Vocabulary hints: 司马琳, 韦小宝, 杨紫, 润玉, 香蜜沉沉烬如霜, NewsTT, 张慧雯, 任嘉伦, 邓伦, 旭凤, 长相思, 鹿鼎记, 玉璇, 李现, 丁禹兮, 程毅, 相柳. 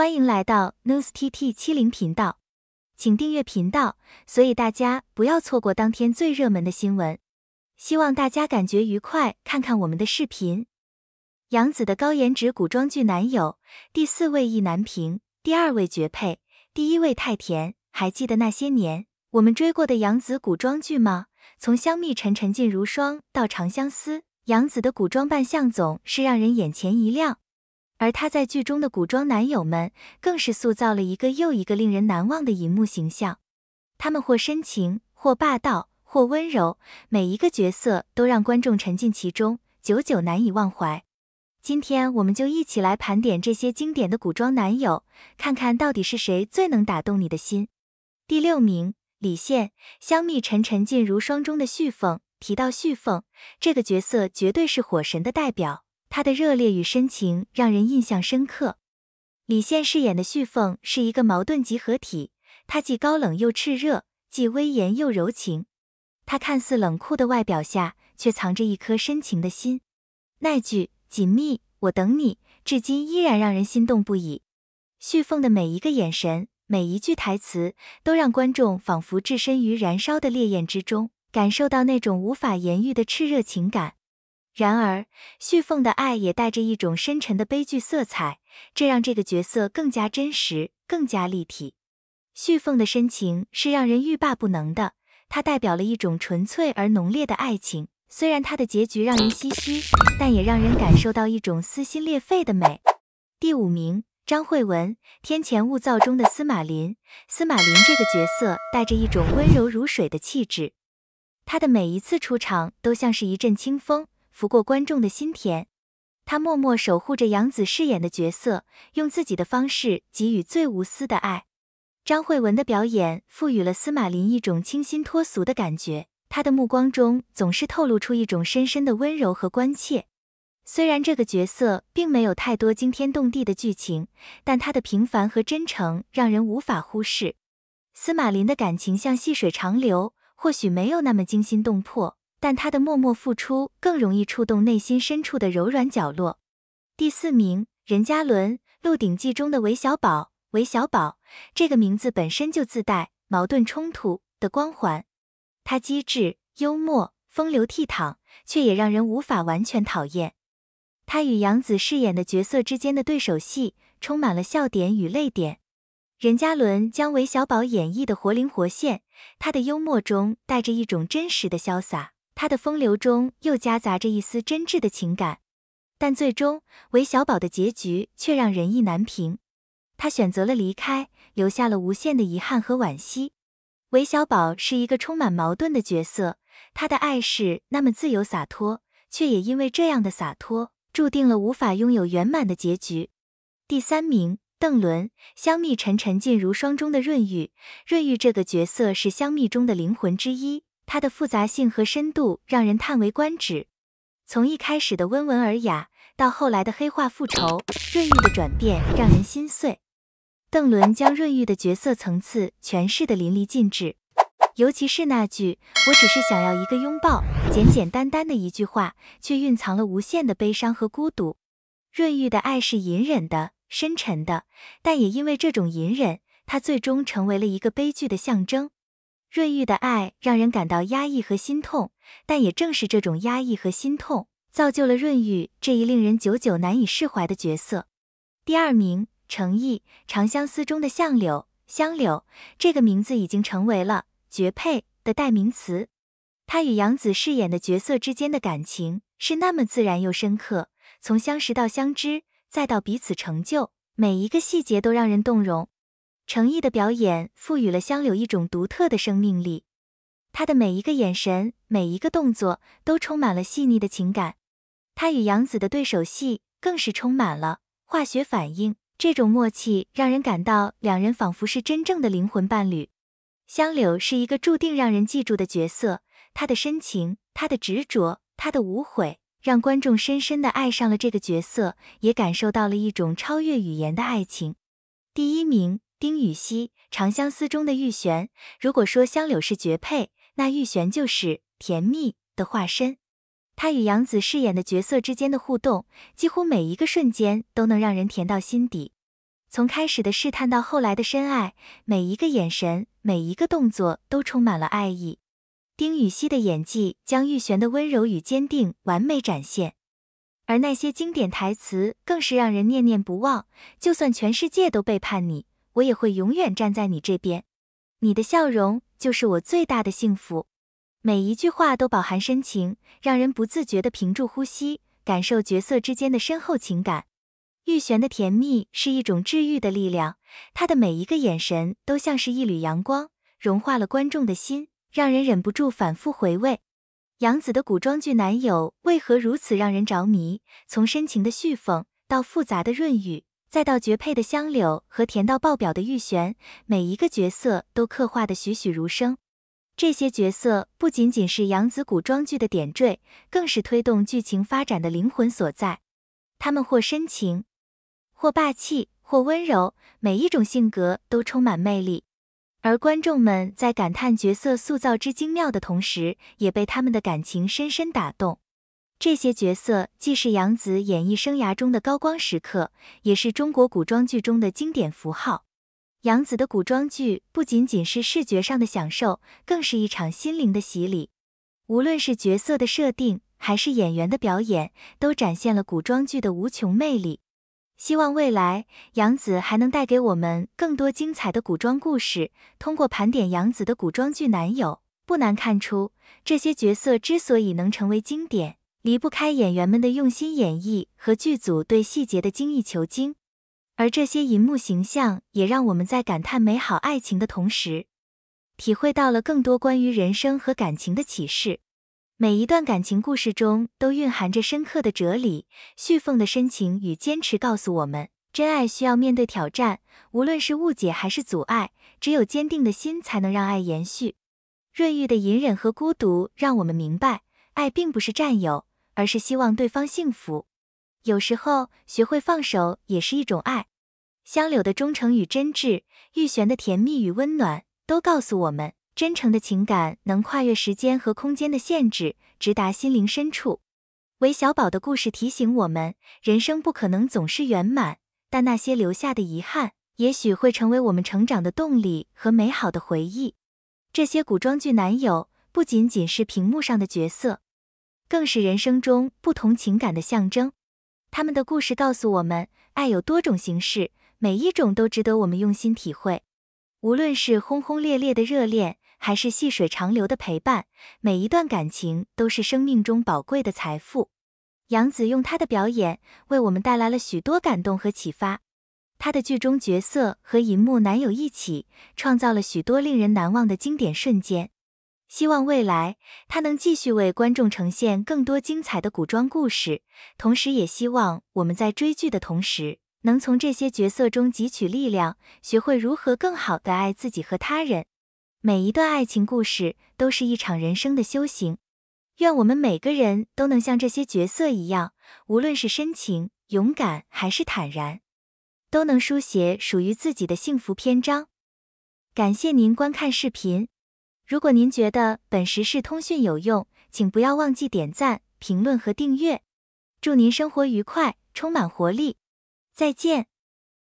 欢迎来到 NewsTT 70频道，请订阅频道，所以大家不要错过当天最热门的新闻。希望大家感觉愉快，看看我们的视频。杨紫的高颜值古装剧男友，第4位意难平，第2位绝配，第1位太甜。还记得那些年我们追过的杨紫古装剧吗？从香蜜沉沉烬如霜到长相思，杨紫的古装扮相总是让人眼前一亮，而她在剧中的古装男友们更是塑造了一个又一个令人难忘的荧幕形象。他们或深情，或霸道，或温柔，每一个角色都让观众沉浸其中，久久难以忘怀。今天我们就一起来盘点这些经典的古装男友，看看到底是谁最能打动你的心。第6名，李现，香蜜沉沉烬如霜中的旭凤。提到旭凤，这个角色绝对是火神的代表，她的热烈与深情让人印象深刻。李现饰演的旭凤是一个矛盾集合体，她既高冷又炽热，既威严又柔情。她看似冷酷的外表下，却藏着一颗深情的心。那句紧密，我等你，至今依然让人心动不已。旭凤的每一个眼神，每一句台词，都让观众仿佛置身于燃烧的烈焰之中，感受到那种无法言喻的炽热情感。然而，旭凤的爱也带着一种深沉的悲剧色彩，这让这个角色更加真实，更加立体。旭凤的深情是让人欲罢不能的，它代表了一种纯粹而浓烈的爱情。虽然它的结局让人唏嘘，但也让人感受到一种撕心裂肺的美。第5名，张慧雯，天前物燥中的司马琳。司马琳这个角色带着一种温柔如水的气质，她的每一次出场都像是一阵清风，拂过观众的心田。她默默守护着杨紫饰演的角色，用自己的方式给予最无私的爱。张慧雯的表演赋予了司马琳一种清新脱俗的感觉，他的目光中总是透露出一种深深的温柔和关切。虽然这个角色并没有太多惊天动地的剧情，但他的平凡和真诚让人无法忽视。司马琳的感情像细水长流，或许没有那么惊心动魄，但他的默默付出更容易触动内心深处的柔软角落。第4名，任嘉伦，《鹿鼎记》中的韦小宝。韦小宝这个名字本身就自带矛盾冲突的光环。他机智、幽默、风流倜傥，却也让人无法完全讨厌。他与杨紫饰演的角色之间的对手戏，充满了笑点与泪点。任嘉伦将韦小宝演绎的活灵活现，他的幽默中带着一种真实的潇洒，他的风流中又夹杂着一丝真挚的情感。但最终，韦小宝的结局却让人意难平。他选择了离开，留下了无限的遗憾和惋惜。韦小宝是一个充满矛盾的角色，他的爱是那么自由洒脱，却也因为这样的洒脱，注定了无法拥有圆满的结局。第3名，邓伦，香蜜沉沉烬如霜中的润玉。润玉这个角色是香蜜中的灵魂之一，她的复杂性和深度让人叹为观止。从一开始的温文尔雅，到后来的黑化复仇，润玉的转变让人心碎。邓伦将润玉的角色层次诠释得淋漓尽致，尤其是那句我只是想要一个拥抱，简简单单的一句话，却蕴藏了无限的悲伤和孤独。润玉的爱是隐忍的、深沉的，但也因为这种隐忍，她最终成为了一个悲剧的象征。润玉的爱让人感到压抑和心痛，但也正是这种压抑和心痛，造就了润玉这一令人久久难以释怀的角色。第2名，程毅，长相思中的相柳。相柳这个名字已经成为了绝配的代名词，他与杨紫饰演的角色之间的感情是那么自然又深刻，从相识到相知，再到彼此成就，每一个细节都让人动容。程毅的表演赋予了相柳一种独特的生命力，他的每一个眼神，每一个动作都充满了细腻的情感。他与杨紫的对手戏更是充满了化学反应，这种默契让人感到两人仿佛是真正的灵魂伴侣。相柳是一个注定让人记住的角色，她的深情，她的执着，她的无悔，让观众深深地爱上了这个角色，也感受到了一种超越语言的爱情。第1名，丁禹兮，长相思中的玉璇。如果说相柳是绝配，那玉璇就是甜蜜的化身。他与杨紫饰演的角色之间的互动，几乎每一个瞬间都能让人甜到心底。从开始的试探到后来的深爱，每一个眼神，每一个动作都充满了爱意。丁禹兮的演技将玉璇的温柔与坚定完美展现，而那些经典台词更是让人念念不忘。就算全世界都背叛你，我也会永远站在你这边。你的笑容就是我最大的幸福。每一句话都饱含深情，让人不自觉地屏住呼吸，感受角色之间的深厚情感。玉璇的甜蜜是一种治愈的力量，她的每一个眼神都像是一缕阳光，融化了观众的心，让人忍不住反复回味。杨紫的古装剧男友为何如此让人着迷？从深情的絮讽到复杂的润语，再到绝配的香柳和甜到爆表的玉璇，每一个角色都刻画得栩栩如生。这些角色不仅仅是杨紫古装剧的点缀，更是推动剧情发展的灵魂所在。他们或深情，或霸气，或温柔，每一种性格都充满魅力。而观众们在感叹角色塑造之精妙的同时，也被他们的感情深深打动。这些角色既是杨紫演艺生涯中的高光时刻，也是中国古装剧中的经典符号。杨紫的古装剧不仅仅是视觉上的享受，更是一场心灵的洗礼。无论是角色的设定，还是演员的表演，都展现了古装剧的无穷魅力。希望未来，杨紫还能带给我们更多精彩的古装故事。通过盘点杨紫的古装剧男友，不难看出，这些角色之所以能成为经典，离不开演员们的用心演绎和剧组对细节的精益求精。而这些银幕形象，也让我们在感叹美好爱情的同时，体会到了更多关于人生和感情的启示。每一段感情故事中都蕴含着深刻的哲理，絮缝的深情与坚持告诉我们，真爱需要面对挑战，无论是误解还是阻碍，只有坚定的心才能让爱延续。润玉的隐忍和孤独让我们明白，爱并不是占有，而是希望对方幸福。有时候，学会放手也是一种爱。香柳的忠诚与真挚，玉璇的甜蜜与温暖，都告诉我们，真诚的情感能跨越时间和空间的限制，直达心灵深处。韦小宝的故事提醒我们，人生不可能总是圆满，但那些留下的遗憾，也许会成为我们成长的动力和美好的回忆。这些古装剧男友不仅仅是屏幕上的角色，更是人生中不同情感的象征。他们的故事告诉我们，爱有多种形式，每一种都值得我们用心体会。无论是轰轰烈烈的热恋，还是细水长流的陪伴，每一段感情都是生命中宝贵的财富。杨紫用她的表演为我们带来了许多感动和启发，她的剧中角色和银幕男友一起创造了许多令人难忘的经典瞬间。希望未来她能继续为观众呈现更多精彩的古装故事，同时也希望我们在追剧的同时，能从这些角色中汲取力量，学会如何更好地爱自己和他人。每一段爱情故事都是一场人生的修行，愿我们每个人都能像这些角色一样，无论是深情、勇敢还是坦然，都能书写属于自己的幸福篇章。感谢您观看视频，如果您觉得本时事通讯有用，请不要忘记点赞、评论和订阅。祝您生活愉快，充满活力，再见。